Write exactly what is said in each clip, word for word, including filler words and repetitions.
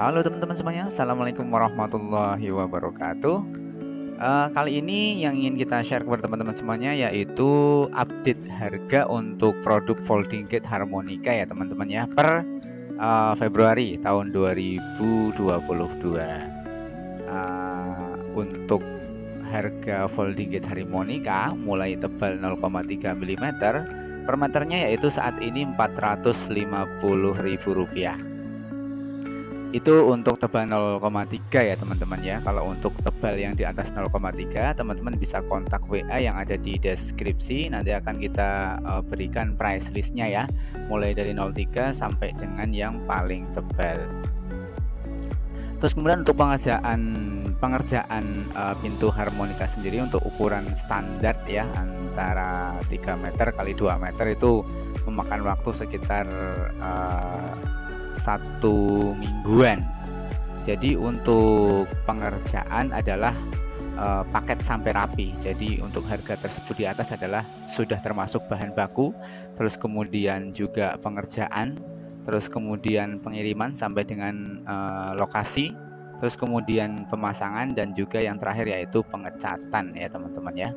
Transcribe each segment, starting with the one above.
Halo teman-teman semuanya, assalamualaikum warahmatullahi wabarakatuh. uh, Kali ini yang ingin kita share kepada teman-teman semuanya yaitu update harga untuk produk folding gate harmonica ya teman-teman ya, per uh, Februari tahun dua ribu dua puluh dua. uh, Untuk harga folding gate harmonica mulai tebal nol koma tiga milimeter per meternya yaitu saat ini empat ratus lima puluh ribu rupiah. Itu untuk tebal nol koma tiga ya teman-teman ya. Kalau untuk tebal yang di atas nol koma tiga, teman-teman bisa kontak W A yang ada di deskripsi. Nanti akan kita uh, berikan price listnya ya, mulai dari nol koma tiga sampai dengan yang paling tebal. Terus kemudian untuk pengerjaan pengerjaan uh, pintu harmonika sendiri untuk ukuran standar ya, antara tiga meter kali dua meter, itu memakan waktu sekitar uh, satu mingguan. Jadi untuk pengerjaan adalah e, paket sampai rapi. Jadi untuk harga tersebut di atas adalah sudah termasuk bahan baku, terus kemudian juga pengerjaan, terus kemudian pengiriman sampai dengan e, lokasi, terus kemudian pemasangan, dan juga yang terakhir yaitu pengecatan ya teman-teman ya.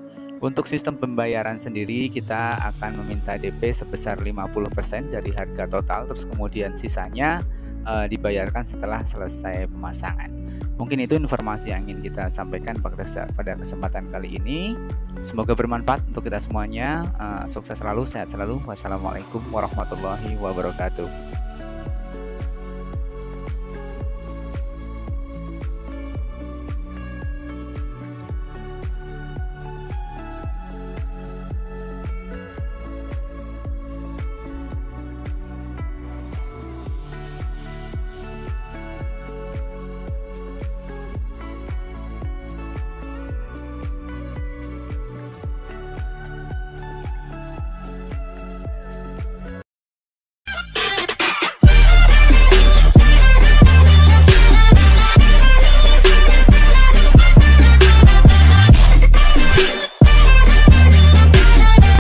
Untuk sistem pembayaran sendiri kita akan meminta D P sebesar lima puluh persen dari harga total, terus kemudian sisanya e, dibayarkan setelah selesai pemasangan. Mungkin itu informasi yang ingin kita sampaikan pada kesempatan kali ini. Semoga bermanfaat untuk kita semuanya. E, sukses selalu, sehat selalu. Wassalamualaikum warahmatullahi wabarakatuh.